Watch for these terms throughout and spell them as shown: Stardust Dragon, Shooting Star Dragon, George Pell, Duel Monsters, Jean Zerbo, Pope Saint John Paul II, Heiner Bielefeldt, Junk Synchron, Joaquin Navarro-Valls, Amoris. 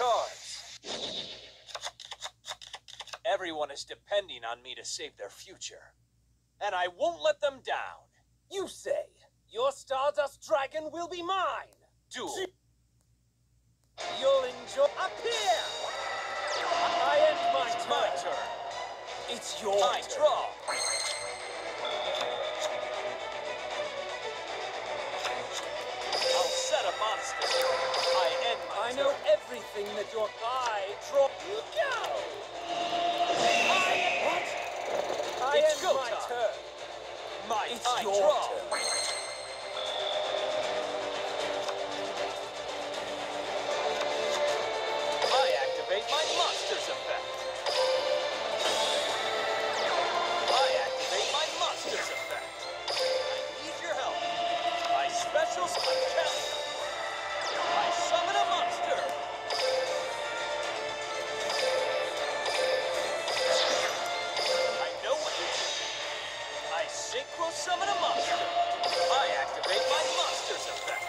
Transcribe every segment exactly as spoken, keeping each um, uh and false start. cards. Everyone is depending on me to save their future. And I won't let them down. You say, your Stardust Dragon will be mine. Duel. You'll enjoy... Appear! I end my turn. It's my turn. It's your I turn. Draw. I'll set a monster. I end my I turn. Know everything that your eye draw. You go! I end... What? I it's end your my turn. turn. My it's I your draw. Turn. My monster's effect. I activate my monster's effect. I need your help. My special split count. I summon a monster. I know what it is. I synchro summon a monster. I activate my monster's effect.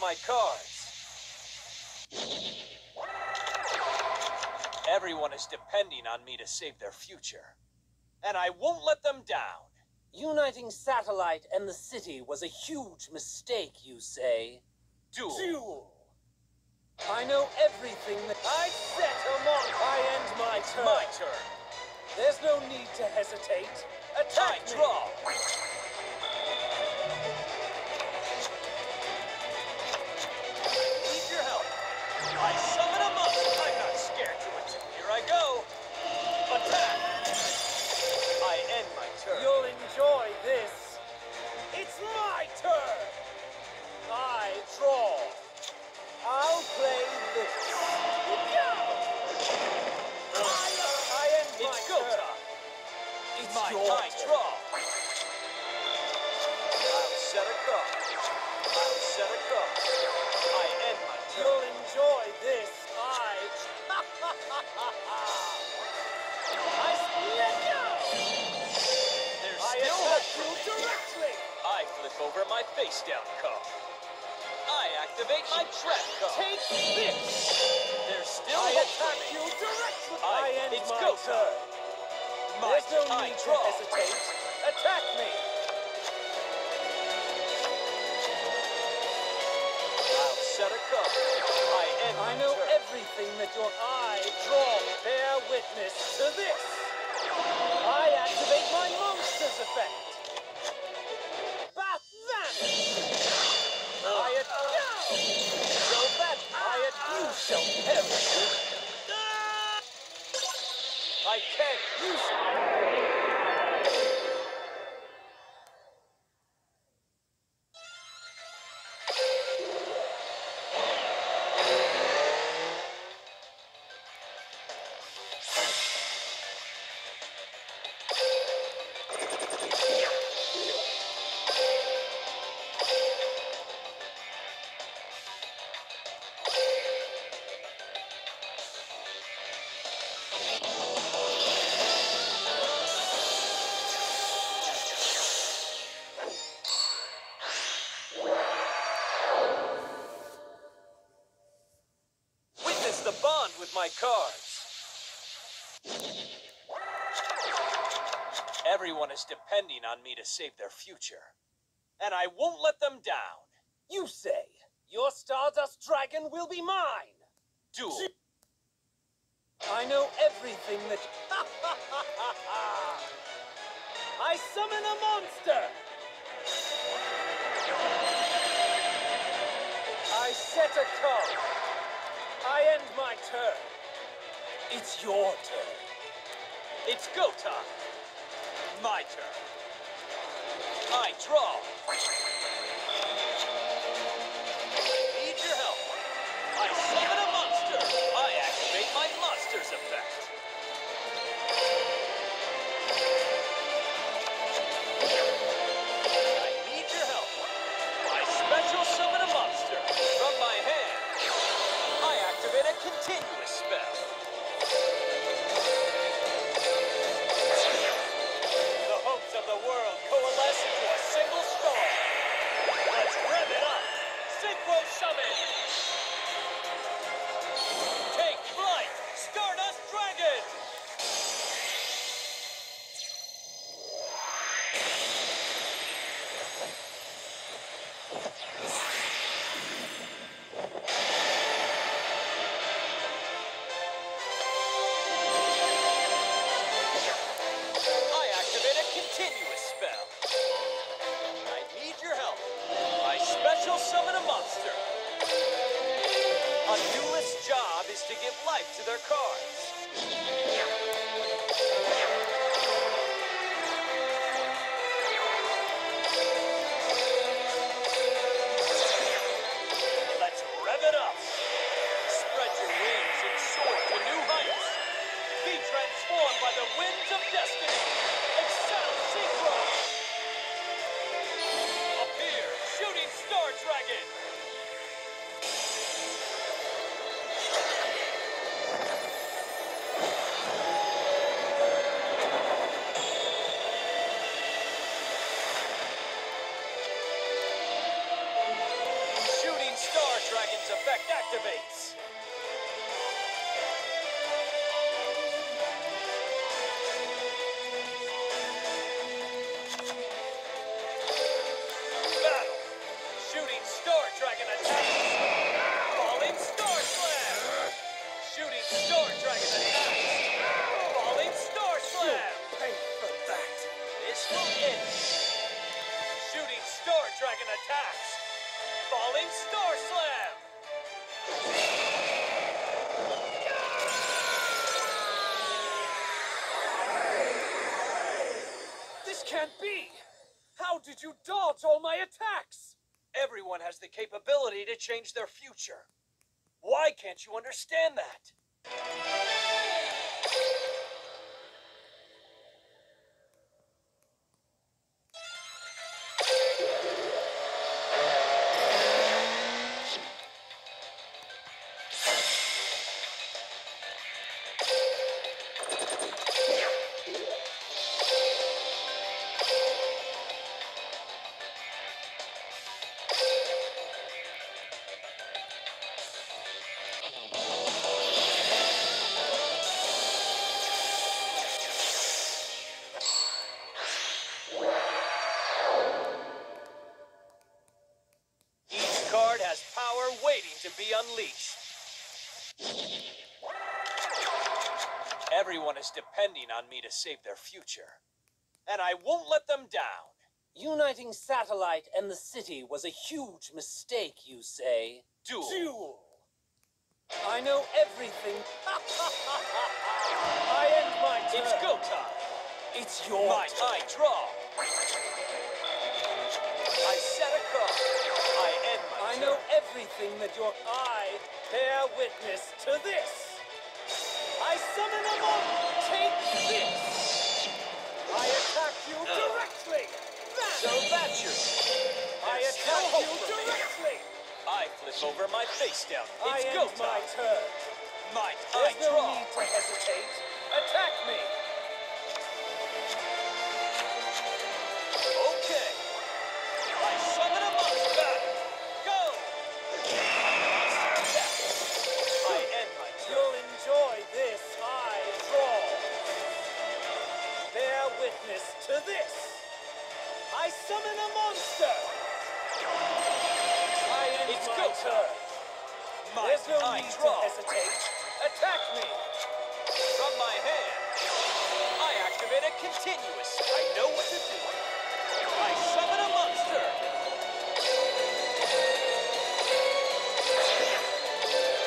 My cards. Everyone is depending on me to save their future, and I won't let them down. Uniting Satellite and the city was a huge mistake, you say? Duel. Duel. I know everything that I set them on. I end my turn. My turn. There's no need to hesitate. Attack I draw. Me. I summon a monster. I'm not scared to it. Here I go. Attack. I end my turn. You'll enjoy this. It's my turn. I draw. I'll play this. Go! I, I end my it's turn. Gota. It's my your I turn. Draw. I'll set a card. I'll set a card. I end my turn. You'll enjoy this. I... I let go! There's I still attack you directly! I flip over my face-down card. I activate my trap card. Take this! There's still I attack you directly! I, I end it's my go turn. My There's no need to hesitate. Attack me! Set a cup. I end I know turn. Everything that your eye draw. Bear witness to this. I activate my monster's effect. Bat vanish. Uh, I at uh, no. So that I at uh, you shall perish. Uh, I can't use it. Yeah. my cards. Everyone is depending on me to save their future. And I won't let them down. You say, your Stardust Dragon will be mine. Duel. I know everything that... Ha ha ha ha ha! I summon a monster! I set a card. I end my turn. It's your turn. It's go time. My turn. I draw. Need your help. I summon a monster. I activate my monster's effect. I need your help. I special summon a monster from my hand. I activate a continuous spell. The hopes of the world coalesce into a single storm. Let's rev it up. Synchro summon. Take flight, Stardust Dragon. Effect activates. Battle. Shooting Star Dragon attacks. Falling Star Slam. Shooting Star Dragon attacks. Falling Star Slam. You'll pay for that. This will end. Shooting Star Dragon attacks. Falling Star Slam. This can't be! How did you dodge all my attacks? Everyone has the capability to change their future. Why can't you understand that? Everyone is depending on me to save their future, and I won't let them down. Uniting Satellite and the city was a huge mistake, you say? Duel. Duel. I know everything. I end my turn. It's go time. It's your my turn. I draw. I set a card. I end my I turn. Know everything that your eye bear witness to this. I summon a monster. Take this! I attack you uh, directly! That. So that's your... I attack you directly! I flip over my face down. It's I go end my turn. My turn. I no draw. Need to hesitate. Attack me! Okay. I summon a monster. Go! Monster death. I end my turn. You'll enjoy a monster! I end it's my good. turn. My There's no I need draw. to hesitate. Attack me! From my hand, I activate a continuous. I know what to do. I summon a monster!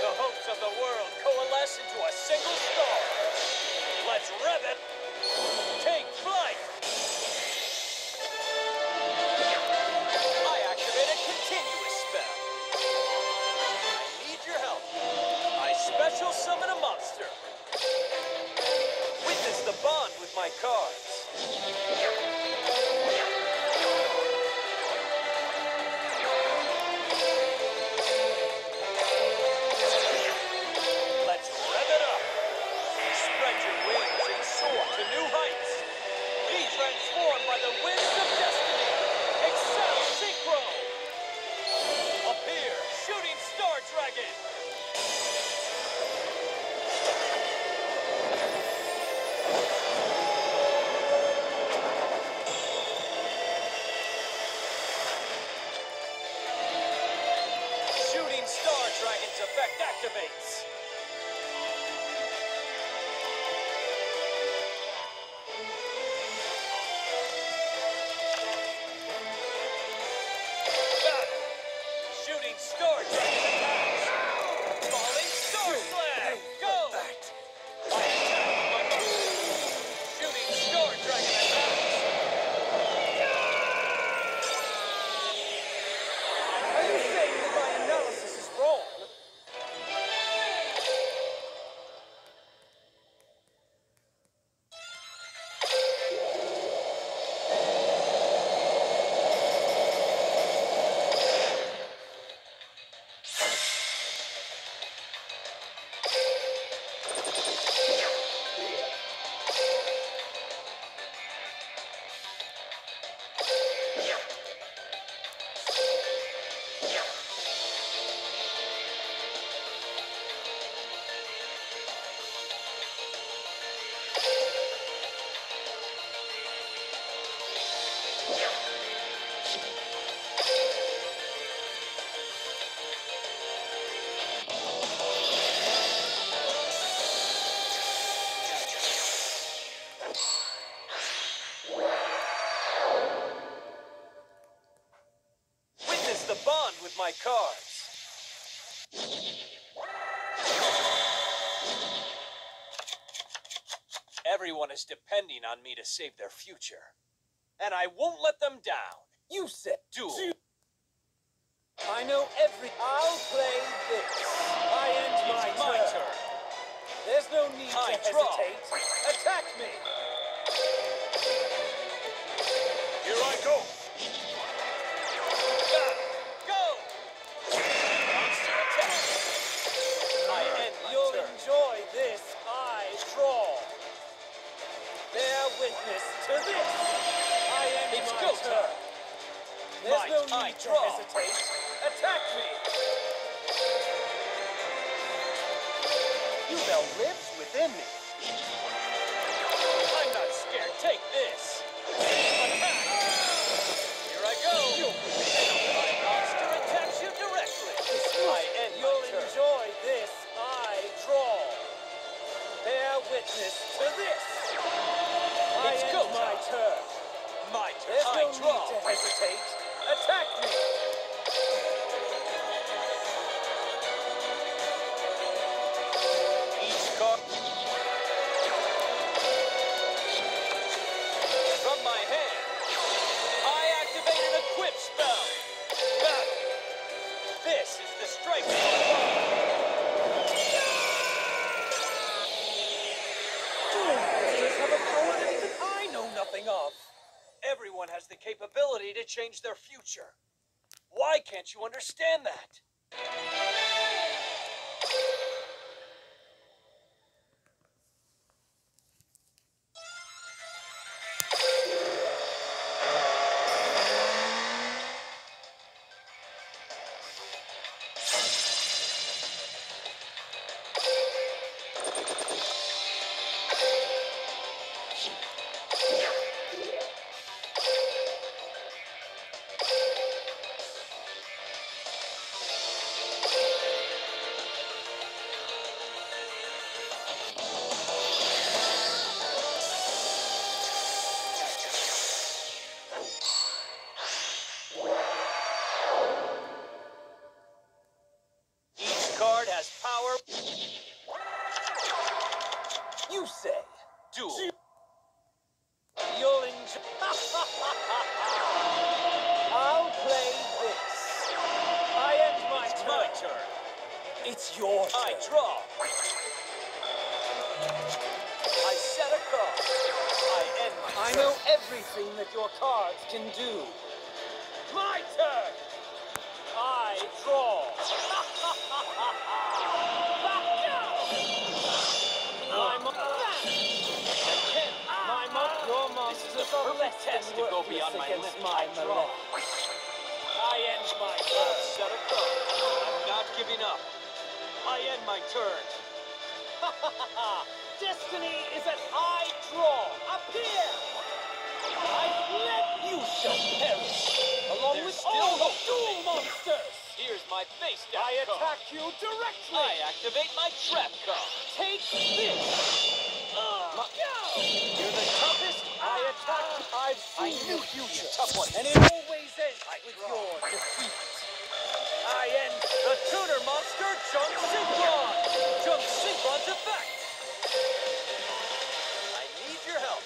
The hopes of the world coalesce into a single star. Let's rev it! Take flight! I activate a continuous spell. I need your help. I special summon a monster. Witness the bond with my cards. Activates. Shooting star dragon attacks. Falling star slam. Go. I attack with my move. Shooting star dragon attacks. Are you saying that my analysis is wrong? My cards. Everyone is depending on me to save their future, and I won't let them down. You said duel. I know every. I'll play this. I end my, my turn. turn. There's no need I to draw. hesitate. Attack me. Here I go. Enjoy this, I draw. Bear witness to this. I am it's my go turn. There's Might no need I to draw. hesitate. Attack me. You bell lives within me. I'm not scared. Take this. Attack. Here I go. You. My monster attacks you directly. I end You'll my turn. enjoy this. Draw. Bear witness to this. I it's end my turn. My turn. There's I no draw. need to hesitate. Attack me. Each card from my hand. I activate an equip spell. Back. This is the strike. Of. Everyone has the capability to change their future. Why can't you understand that? your turn. I draw. I set a card. I end my turn. I know everything that your cards can do. My turn. I draw. My mom. My mom. Your monsters are less test to go beyond my limit. I draw. I end my turn. Set a card. I'm not giving up. I end my turn. Ha ha ha ha! Destiny is an I draw. Appear! I flip! You shall perish! Along There's with all the duel monsters! Here's my face down I card. Attack you directly! I activate my trap card. Take this! Uh, my, you're the toughest! Uh, I attack! Uh, I've seen I knew you were tough one! And it always ends I with draw. Your defeat! I end the tutor monster, Junk Synchron! Junk Synchron's effect! I need your help.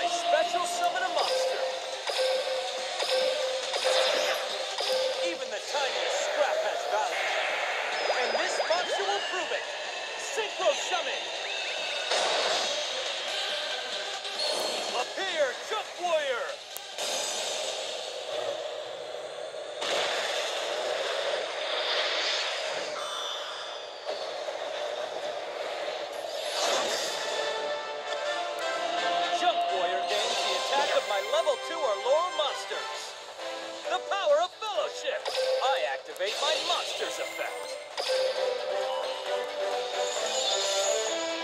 I special summon a monster. Even the tiniest scrap has value. And this monster will prove it. Synchro summon! Appear, Junk Warrior! Level two are lower monsters. The power of fellowship. I activate my monster's effect.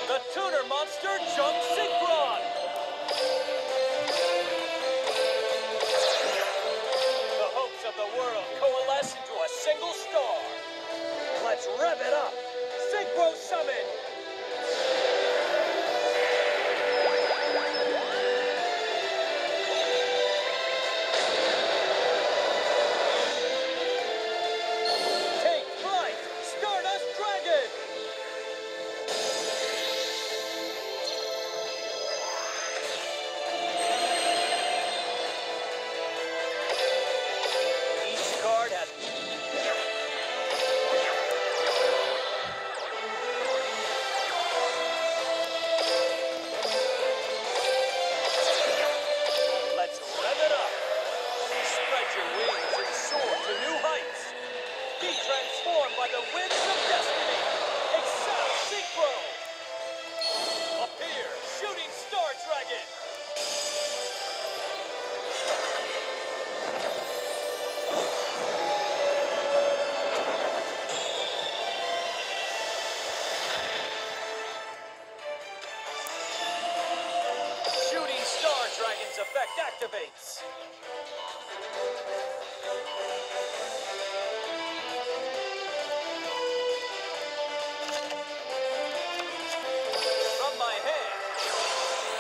The tutor monster, Junk Synchron. The hopes of the world coalesce into a single star. Let's rev it up. Synchro summon. Effect activates. From my hand,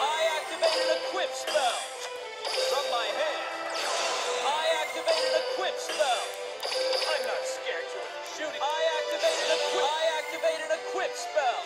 I activated a Quip spell. From my hand, I activated a Quip spell. I'm not scared to shoot it. I activated a Quip. I activated a Quip spell.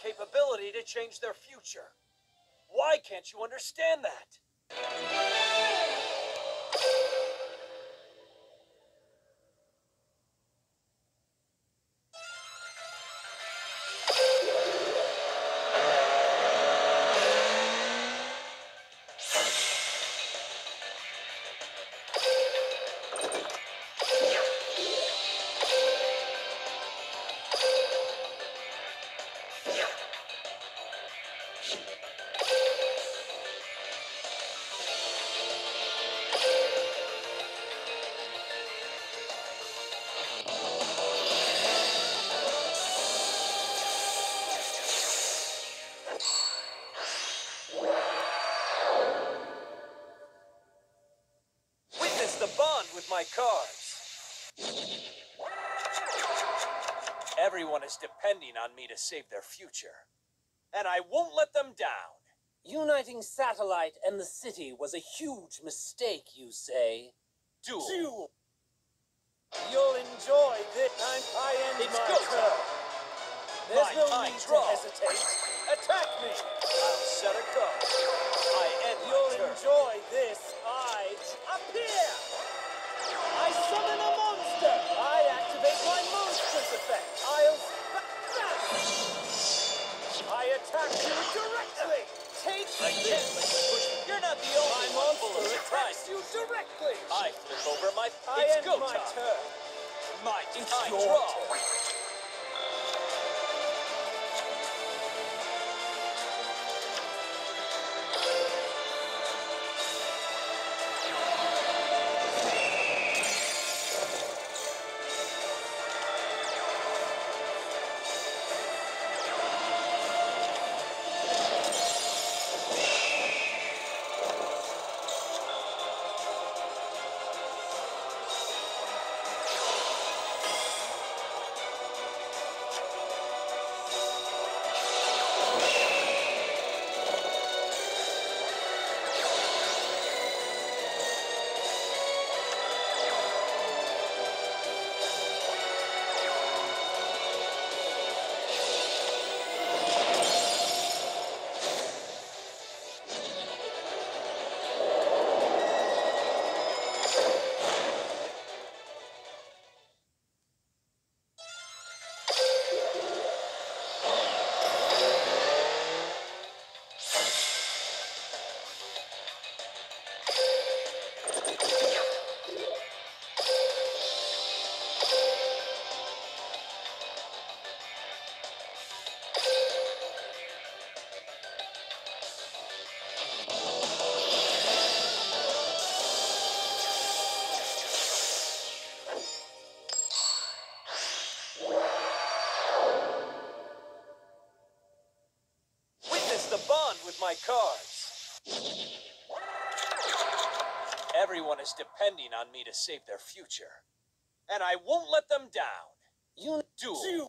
Capability to change their future. Why can't you understand that? My cards. Everyone is depending on me to save their future. and I won't let them down. Uniting Satellite and the city was a huge mistake, you say? Duel. Duel. You'll enjoy this. I end it's my turn. There's my, no need draw. to hesitate. Attack me. I'll set a go. I end You'll my turn. enjoy this. I appear. I summon a monster. I activate my monster's effect. I'll smash. I attack you directly. Take I this. You're not the only my one. My attacks you directly. I flip over my. I it's end go my time. turn. My it's I your draw. Turn. My cards. Everyone is depending on me to save their future, and I won't let them down. You do.